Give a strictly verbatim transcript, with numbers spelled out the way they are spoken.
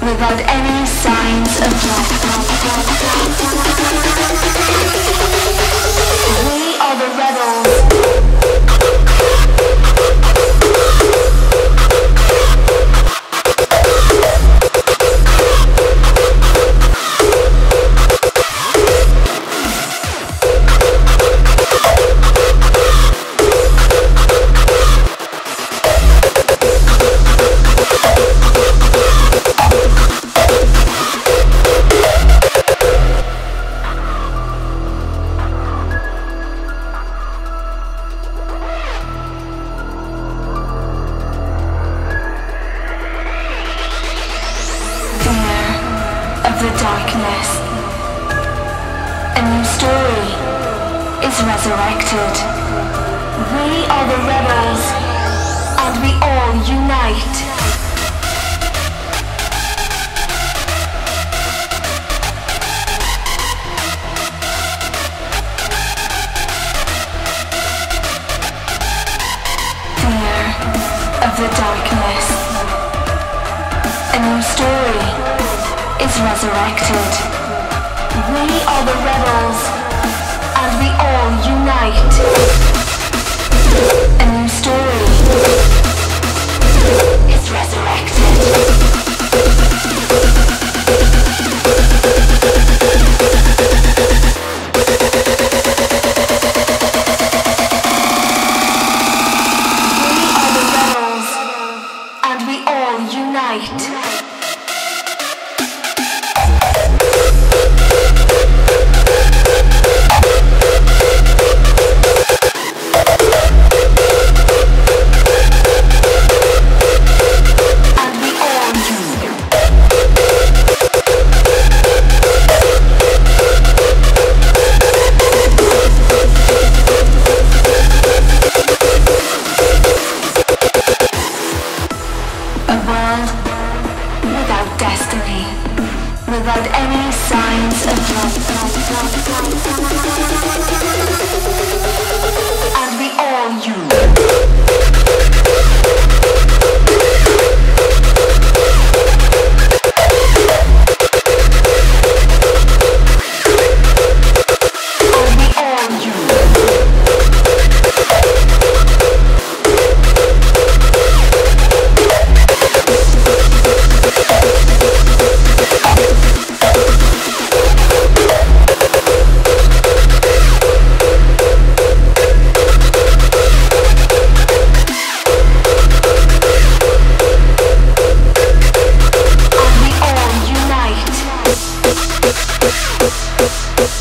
Without any signs of life. We are the rebels. The darkness. A new story is resurrected. We are the rebels, and we all unite. Resurrected. We are the rebels, and we all unite. A new story is resurrected. We are the rebels, and we all unite. Without any signs of life. And we all unite. Let's go.